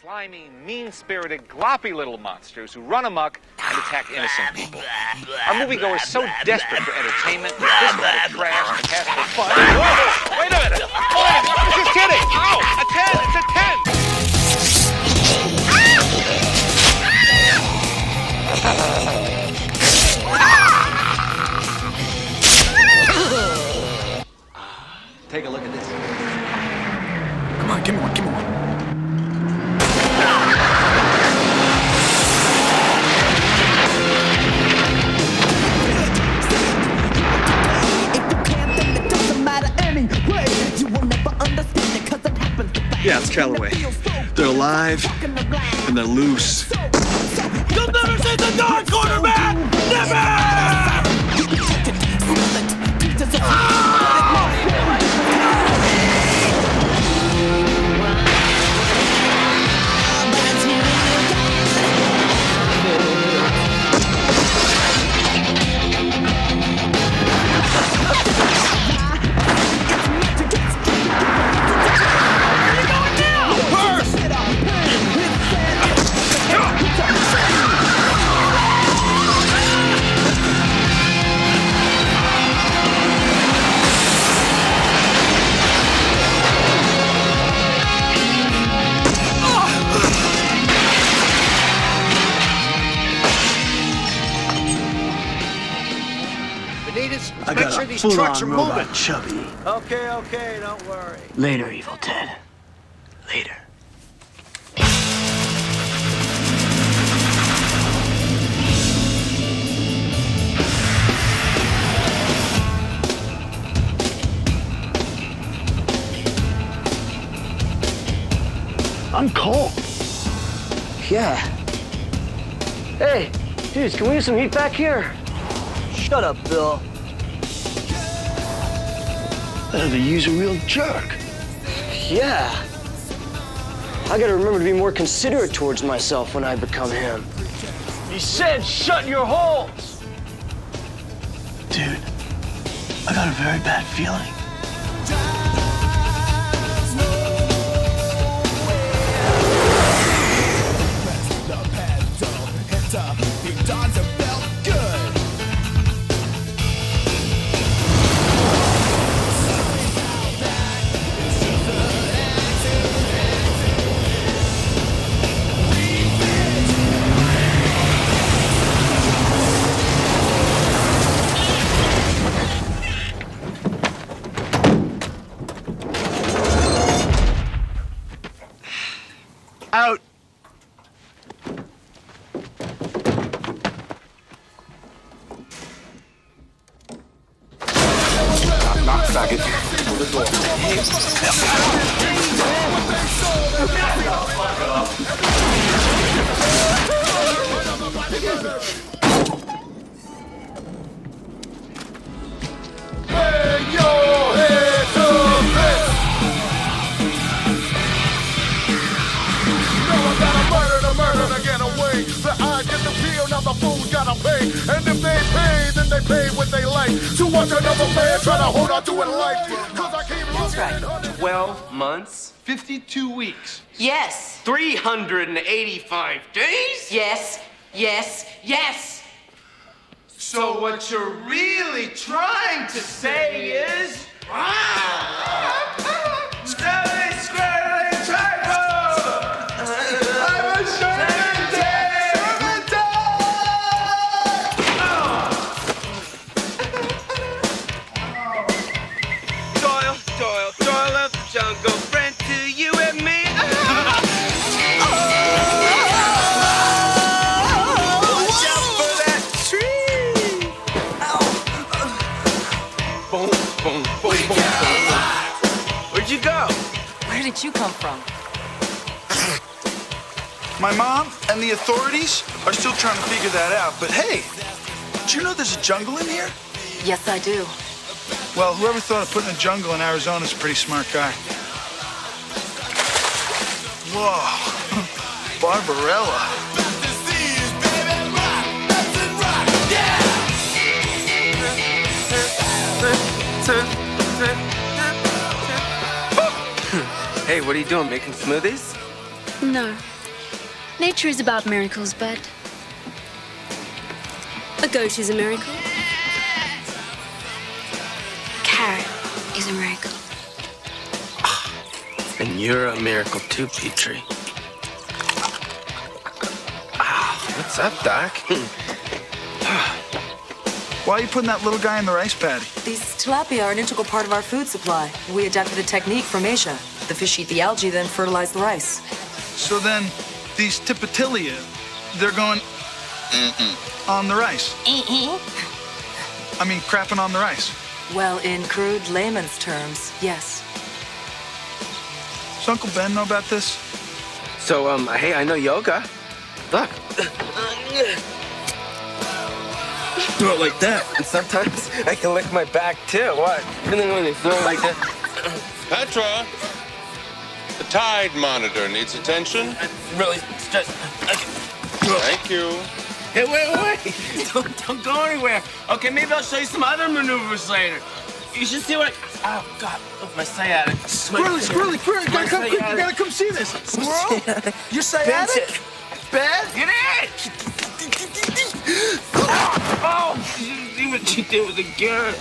slimy, mean-spirited, gloppy little monsters who run amok and attack innocent people. Our moviegoers so desperate for entertainment, this trash, fantastic fun. Whoa, wait a minute! This is kidding! Ow! A 10! It's a 10! Take a look at this. Come on, give me one, give me one. Yeah, it's Callaway. They're alive, and they're loose. You'll never see the dark quarterback! Never! I gotta make sure these trucks are moving. Chubby. Okay, okay, don't worry. Later, Evil Ted. Later. I'm cold. Yeah. Hey, dudes, can we use some heat back here? Shut up, Bill. The U's a real jerk. Yeah. I gotta remember to be more considerate towards myself when I become him. He said, shut your holes! Dude, I got a very bad feeling. Out. Knock, faggot. Open the door. Hey, yo, hey, yo, hey. The fool gotta pay, and if they pay, then they pay what they like. To watch another man try to hold on to it life. Cause I keep looking at 12 months, 52 weeks. Yes. 385 days? Yes, yes, yes. So what you're really trying to say is... you come from? My mom and the authorities are still trying to figure that out, but hey, did you know there's a jungle in here? Yes, I do. Well, whoever thought of putting a jungle in Arizona is a pretty smart guy. Whoa, Barbarella. Hey, what are you doing, making smoothies? No. Nature is about miracles, but a goat is a miracle. A carrot is a miracle. And you're a miracle too, Petrie. What's up, Doc? Why are you putting that little guy in the rice paddy? These tilapia are an integral part of our food supply. We adapted a technique from Asia. The fish eat the algae, then fertilize the rice. So then, these tipatilia, they're going on the rice. I mean, crapping on the rice. Well, in crude layman's terms, yes. Does Uncle Ben know about this? So, hey, I know yoga. Look. Do it like that. And sometimes I can lick my back, too. What? Everything when you throw it like that. Petra, the tide monitor needs attention. I'm really stressed. Thank you. Hey, wait. Don't go anywhere. Okay, maybe I'll show you some other maneuvers later. You should see what I... Oh, God. Look, my sciatic. Squirrely. You gotta come see this. Squirrel? Your sciatic? Bad? Get it! Oh! She didn't even cheat there with a carrot.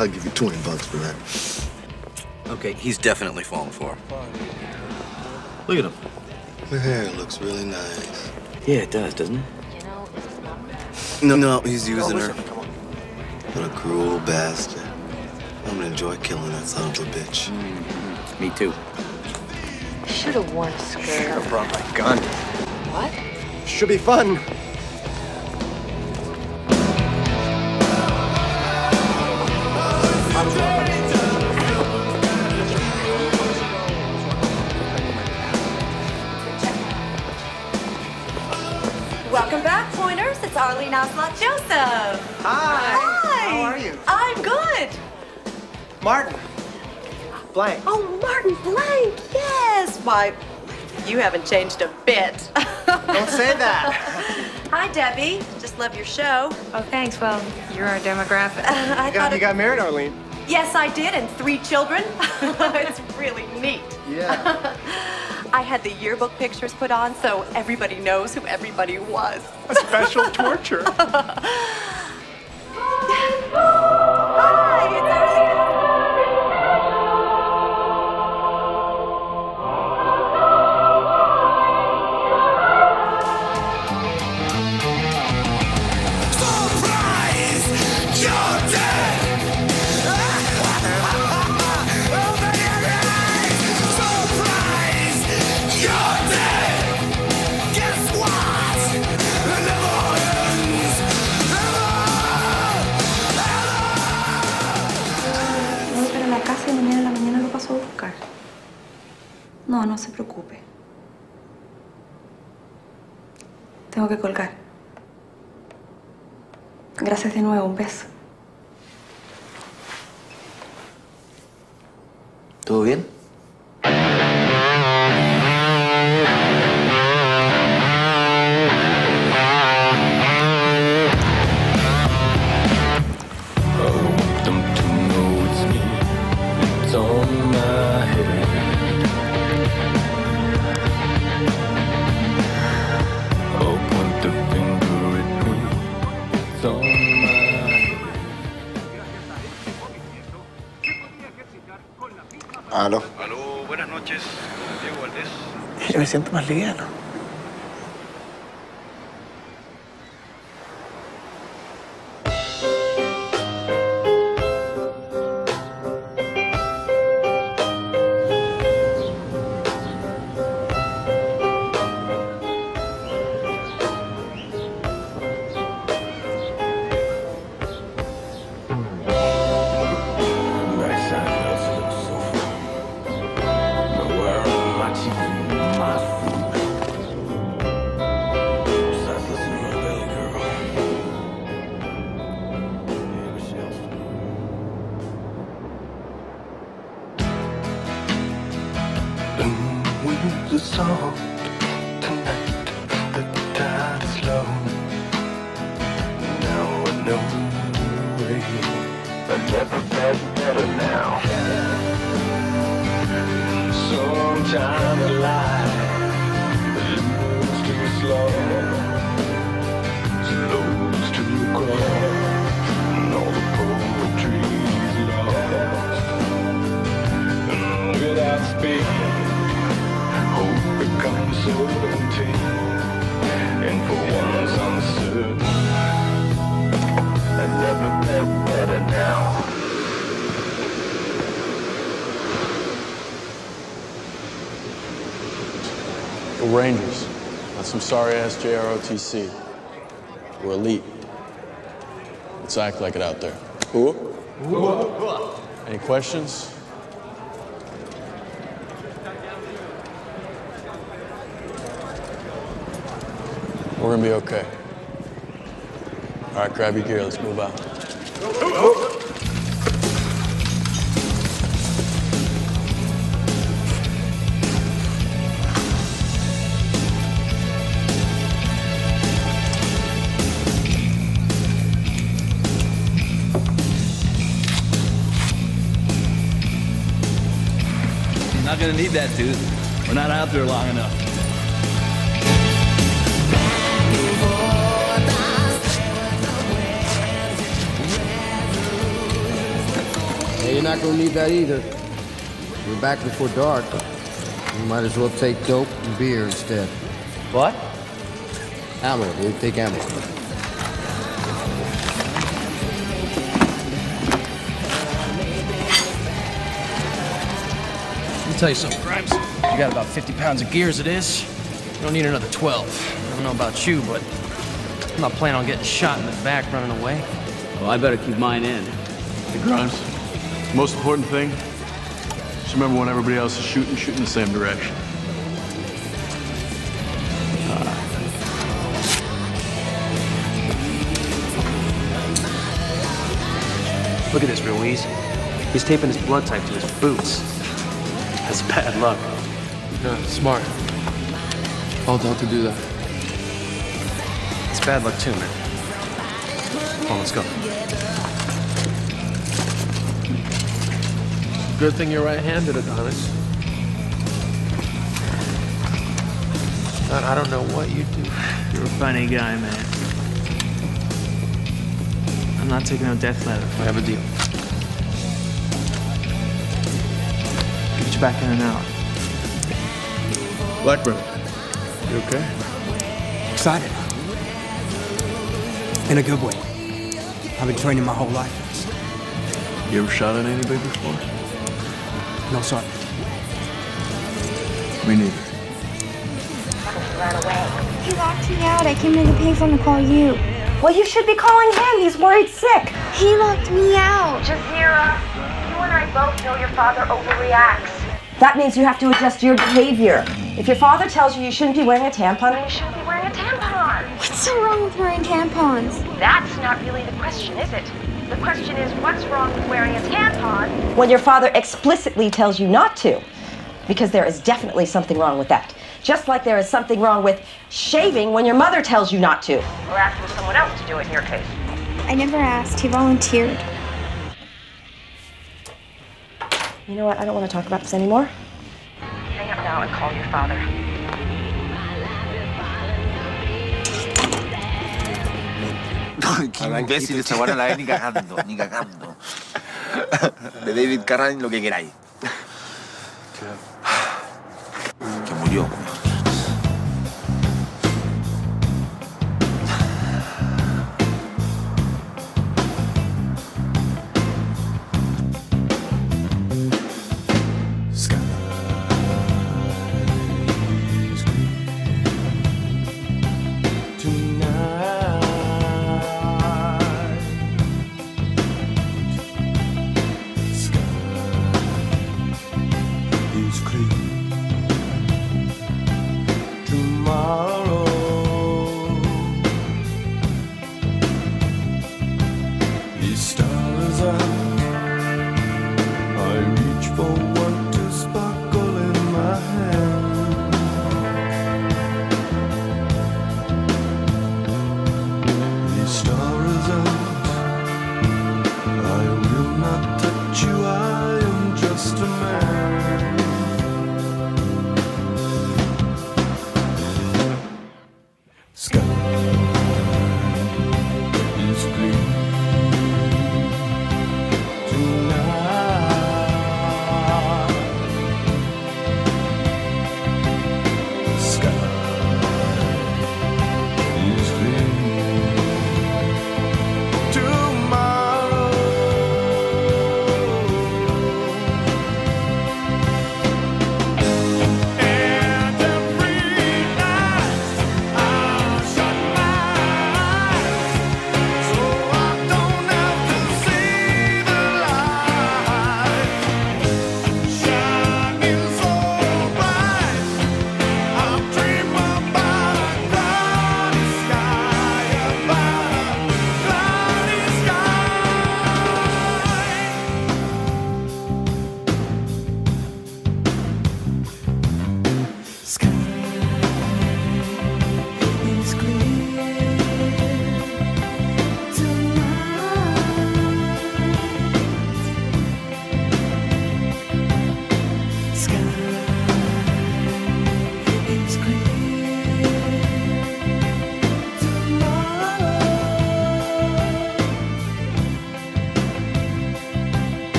I'll give you $20 for that. Okay, he's definitely falling for it. Look at him. Her hair looks really nice. Yeah, it does, doesn't it? No, he's using her. What a cruel bastard. I'm gonna enjoy killing that son of a bitch. Mm-hmm. Me too. Should have worn a skirt. Should have brought my gun. What? Should be fun. Welcome back, pointers. It's Arlene Oslot-Joseph. Hi. How are you? I'm good. Martin Blank. Oh, Martin Blank, yes. Why, you haven't changed a bit. Don't say that. Hi, Debbie. Just love your show. Oh, thanks. Well, you're our demographic. You got married, Arlene. Yes, I did, and 3 children. It's really neat. Yeah. I had the yearbook pictures put on, so everybody knows who everybody was. A special torture. Hi, it's Arlene. No, no se preocupe. Tengo que colgar. Gracias de nuevo, un beso. ¿Todo bien? Aló. Aló, buenas noches, Diego Valdés. Me siento más liviano. Rangers. That's some sorry-ass JROTC. We're elite. Let's act like it out there. Cool? Any questions? We're gonna be okay. All right, grab your gear. Let's move out. Gonna need that tooth. We're not out there long enough. Yeah, you're not gonna need that either. We're back before dark. You might as well take dope and beer instead. What? Ammo, dude. Take ammo. Tell you something, Grimes. You got about 50 pounds of gear as it is. You don't need another 12. I don't know about you, but I'm not planning on getting shot in the back running away. Well, I better keep mine in. Hey, Grimes, the most important thing, just remember when everybody else is shooting, shoot in the same direction. Look at this, Ruiz. He's taping his blood type to his boots. That's bad luck. Yeah, smart. Told not to do that. It's bad luck too, man. Come on, let's go. Good thing you're right-handed, Adonis. I don't know what you do. You're a funny guy, man. I'm not taking no death ladder. I have a deal. Back in an hour. Blackburn, you okay? Excited. In a good way. I've been training my whole life. You ever shot at anybody before? No, sir. Me neither. Run away. He locked me out. I came to the payphone to call you. Well, you should be calling him. He's worried sick. He locked me out. Jazeera, you and I both know your father overreacts. That means you have to adjust your behavior. If your father tells you you shouldn't be wearing a tampon, then you shouldn't be wearing a tampon. What's so wrong with wearing tampons? That's not really the question, is it? The question is, what's wrong with wearing a tampon when your father explicitly tells you not to? Because there is definitely something wrong with that. Just like there is something wrong with shaving when your mother tells you not to. Or asking someone else to do it in your case. I never asked. He volunteered. You know what? I don't want to talk about this anymore. Hang up now and call your father. Qué imbécil, esta buena la ve ni cagando, ni cagando. De David Carradine, lo que queráis. Que murió.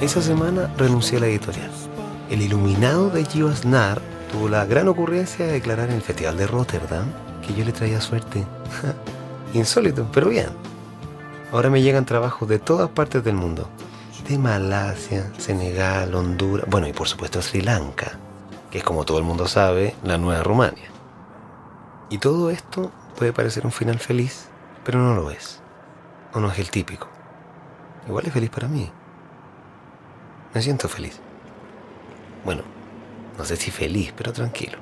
Esa semana renuncié a la editorial. El iluminado de Gio Aznar tuvo la gran ocurrencia de declarar en el Festival de Rotterdam que yo le traía suerte. Insólito, pero bien. Ahora me llegan trabajos de todas partes del mundo. De Malasia, Senegal, Honduras, bueno, y por supuesto Sri Lanka, que es, como todo el mundo sabe, la nueva Rumania. Y todo esto puede parecer un final feliz, pero no lo es. O no es el típico. Igual es feliz para mí. Me siento feliz. Bueno, no sé si feliz, pero tranquilo.